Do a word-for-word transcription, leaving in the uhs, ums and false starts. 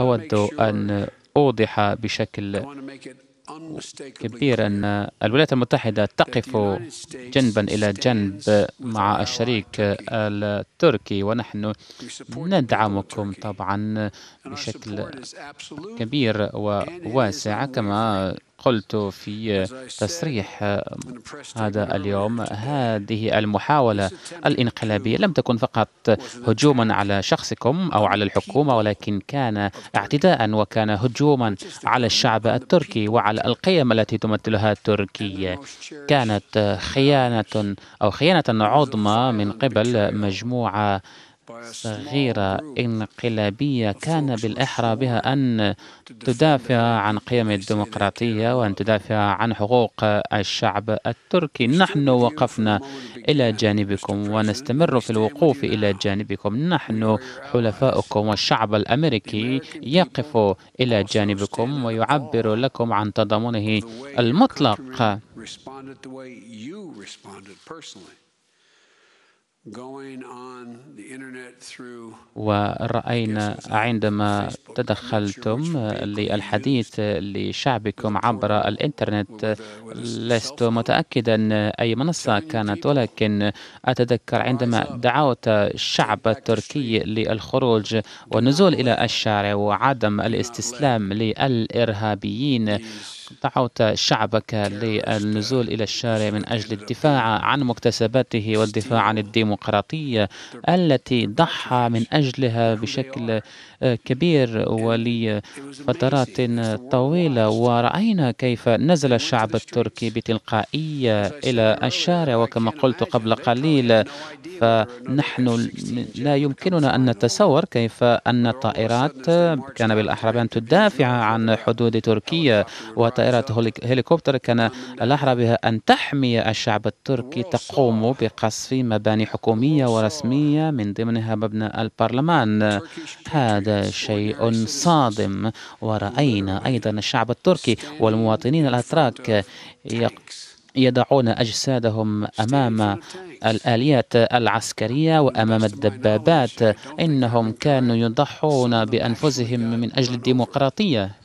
أود أن أوضح بشكل كبير أن الولايات المتحدة تقف جنبا إلى جنب مع الشريك التركي، ونحن ندعمكم طبعا بشكل كبير وواسع. كما قلت في تصريح هذا اليوم، هذه المحاولة الانقلابية لم تكن فقط هجوما على شخصكم أو على الحكومة، ولكن كان اعتداء وكان هجوما على الشعب التركي وعلى القيم التي تمثلها تركيا. كانت خيانة أو خيانة عظمى من قبل مجموعة صغيرة انقلابية كان بالأحرى بها أن تدافع عن قيم الديمقراطية وأن تدافع عن حقوق الشعب التركي. نحن وقفنا إلى جانبكم ونستمر في الوقوف إلى جانبكم. نحن حلفاؤكم، والشعب الأمريكي يقف إلى جانبكم ويعبر لكم عن تضامنه المطلق. ورأينا عندما تدخلتم للحديث لشعبكم عبر الإنترنت، لست متأكدا أي منصة كانت، ولكن أتذكر عندما دعوت الشعب التركي للخروج والنزول إلى الشارع وعدم الاستسلام للإرهابيين، دعوت شعبك للنزول إلى الشارع من أجل الدفاع عن مكتسباته والدفاع عن الديمقراطية التي ضحى من أجلها بشكل كبير ولفترات طويلة. ورأينا كيف نزل الشعب التركي بتلقائية إلى الشارع، وكما قلت قبل قليل فنحن لا يمكننا أن نتصور كيف أن الطائرات كان بالأحرى أن تدافع عن حدود تركيا، طائرات هليكوبتر كان الأحرى بها أن تحمي الشعب التركي تقوم بقصف مباني حكومية ورسمية من ضمنها مبنى البرلمان. هذا شيء صادم. ورأينا أيضا الشعب التركي والمواطنين الأتراك يضعون أجسادهم أمام الآليات العسكرية وأمام الدبابات. إنهم كانوا يضحون بأنفسهم من أجل الديمقراطية.